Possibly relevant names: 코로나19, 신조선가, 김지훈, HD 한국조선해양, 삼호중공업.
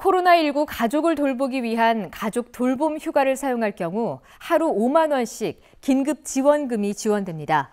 코로나19 가족을 돌보기 위한 가족 돌봄 휴가를 사용할 경우 하루 5만 원씩 긴급 지원금이 지원됩니다.